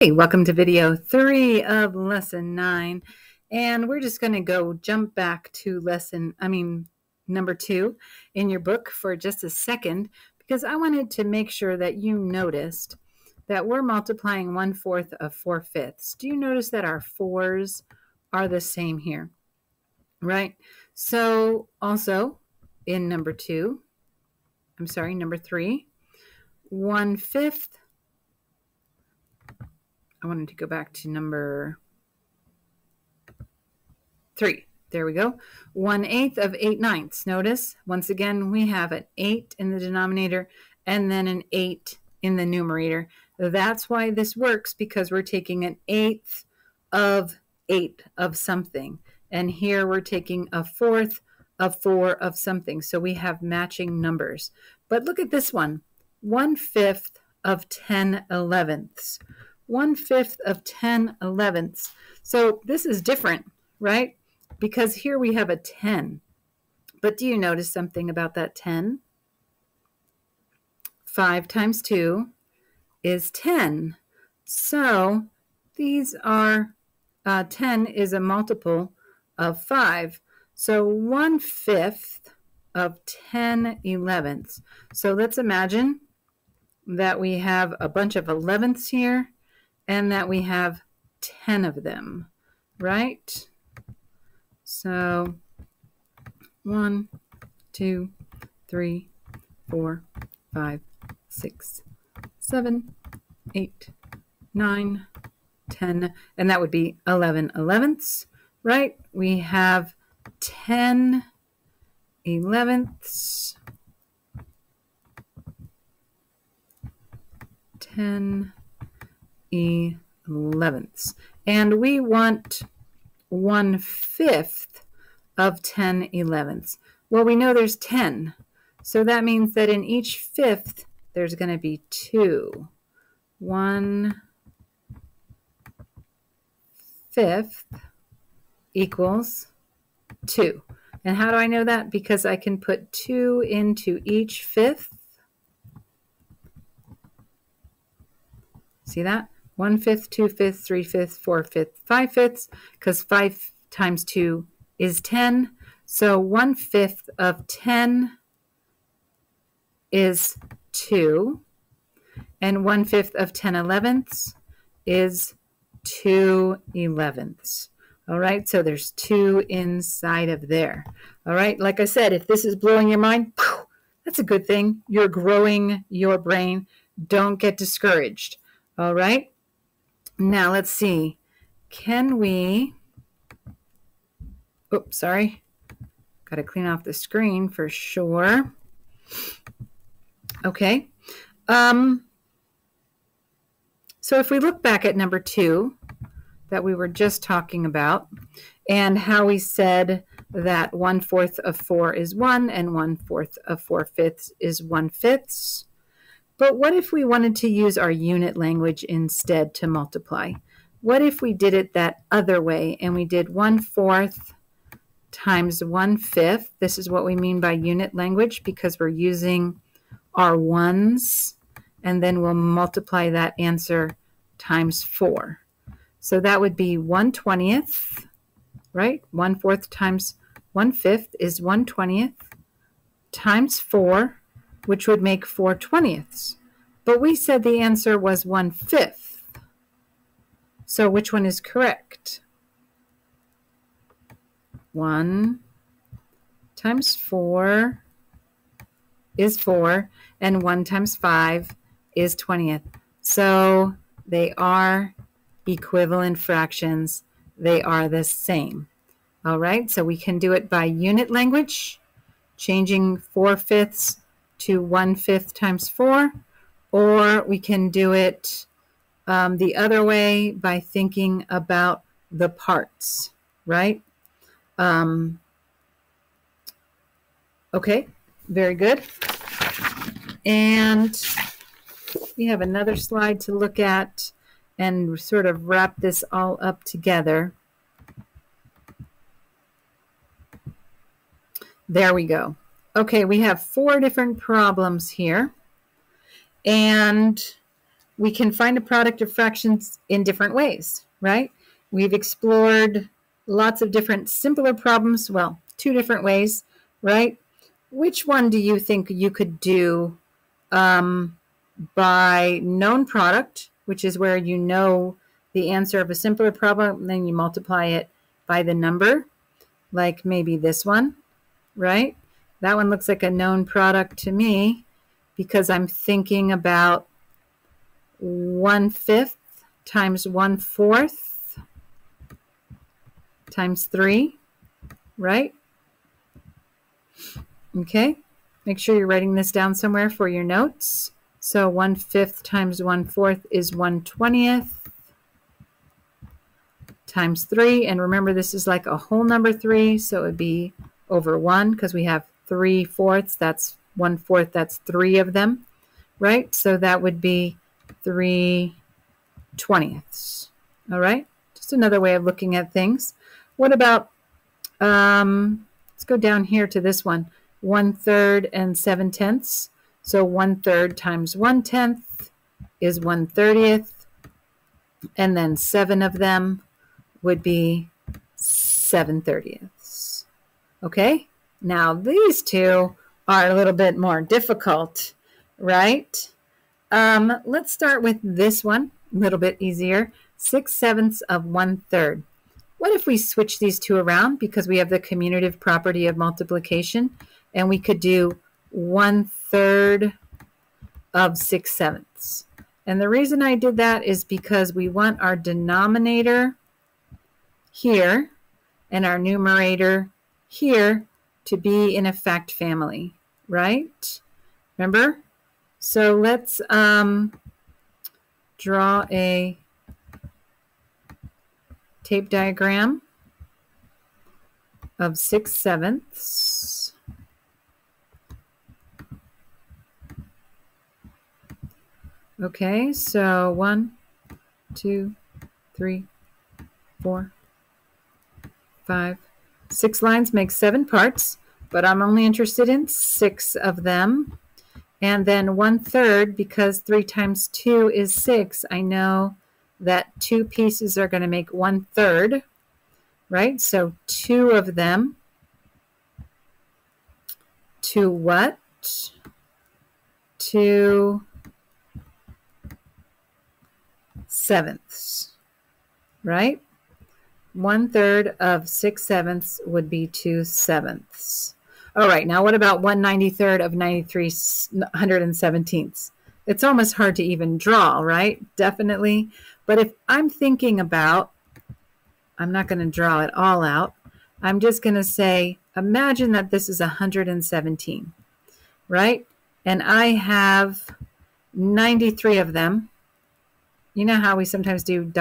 Hey, welcome to video 3 of lesson 9, and we're just going to jump back to number 2 in your book for just a second, because I wanted to make sure that you noticed that we're multiplying 1/4 of 4/5. Do you notice that our 4s are the same here, right? So also in number 3, 1/5. I wanted to go back to number 3. There we go. 1/8 of 8/9. Notice, once again, we have an 8 in the denominator and then an 8 in the numerator. That's why this works, because we're taking an 1/8 of 8 of something. And here we're taking a 1/4 of 4 of something. So we have matching numbers. But look at this one. 1/5 of 10/11. 1/5 of 10/11. So this is different, right? Because here we have a 10. But do you notice something about that 10? 5 times 2 is 10. So these are 10 is a multiple of 5. So 1/5 of 10/11. So let's imagine that we have a bunch of 11ths here, and that we have 10 of them, right? So 1, 2, 3, 4, 5, 6, 7, 8, 9, 10, and that would be 11/11, right? We have 10/11, 10/11, and we want 1/5 of 10/11. Well, we know there's 10, so that means that in each fifth there's going to be 2. 1/5 equals 2. And how do I know that? Because I can put 2 into each fifth. See that? 1/5, 2/5, 3/5, 4/5, 5/5, because 5 times 2 is 10. So 1/5 of 10 is 2, and 1/5 of 10/11 is 2/11. All right, so there's 2 inside of there. All right, like I said, if this is blowing your mind, that's a good thing. You're growing your brain. Don't get discouraged. All right. Now, let's see, can we, oops, sorry, got to clean off the screen for sure. Okay, so if we look back at number 2 that we were just talking about, and how we said that 1/4 of 4 is 1, and 1/4 of 4/5 is 1/5. But what if we wanted to use our unit language instead to multiply? What if we did it that other way, and we did 1/4 times 1/5? This is what we mean by unit language, because we're using our 1s, and then we'll multiply that answer times 4. So that would be 1/20, right? 1/4 times 1/5 is 1/20 times 4. Which would make 4/20. But we said the answer was 1/5. So which one is correct? 1 times 4 is 4, and 1 times 5 is 20. So they are equivalent fractions. They are the same. All right, so we can do it by unit language, changing 4/5 to 1/5 times 4, or we can do it the other way by thinking about the parts, right? Okay, very good. And we have another slide to look at and sort of wrap this all up together. There we go. Okay, we have 4 different problems here, and we can find a product of fractions in different ways, right? We've explored lots of different simpler problems. Well, two different ways, right? Which one do you think you could do by known product, which is where you know the answer of a simpler problem, and then you multiply it by the number, like maybe this one, right? That one looks like a known product to me because I'm thinking about 1/5 times 1/4 times 3, right? Okay, make sure you're writing this down somewhere for your notes. So 1/5 times 1/4 is 1/20 times 3. And remember, this is like a whole number 3, so it would be over 1 because we have 3/4. That's 1/4. That's 3 of them, right? So that would be 3/20. All right, just another way of looking at things. What about, let's go down here to this one, 1/3 and 7/10. So 1/3 times 1/10 is 1/30, and then 7 of them would be 7/30. Okay, now these two are a little bit more difficult, right? Let's start with this one, a little bit easier, 6/7 of 1/3. What if we switch these two around because we have the commutative property of multiplication, and we could do 1/3 of 6/7. And the reason I did that is because we want our denominator here and our numerator here to be in a fact family, right? Remember? So let's draw a tape diagram of 6/7. Okay, so 1, 2, 3, 4, 5, 6 lines make 7 parts, but I'm only interested in 6 of them. And then 1/3, because 3 times 2 is 6, I know that 2 pieces are going to make 1/3, right? So 2 of them to what? To 7/7, right? 1/3 of 6/7 would be 2/7. All right, now what about 1/93 of 117? It's almost hard to even draw, right? Definitely. But if I'm thinking about, I'm not going to draw it all out. I'm just going to say, imagine that this is 117, right? And I have 93 of them. You know how we sometimes do ...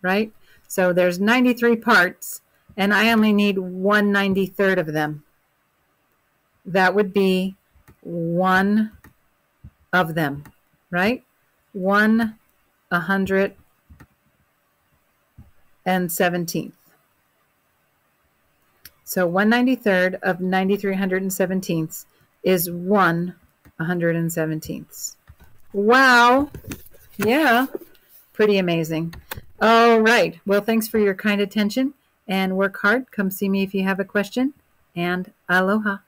right? So there's 93 parts, and I only need 1/93 of them. That would be 1 of them, right? 1/117. So 1/93 of 9/317 is 1/117. Wow. Yeah, pretty amazing. All right. Well, thanks for your kind attention, and work hard. Come see me if you have a question, and aloha.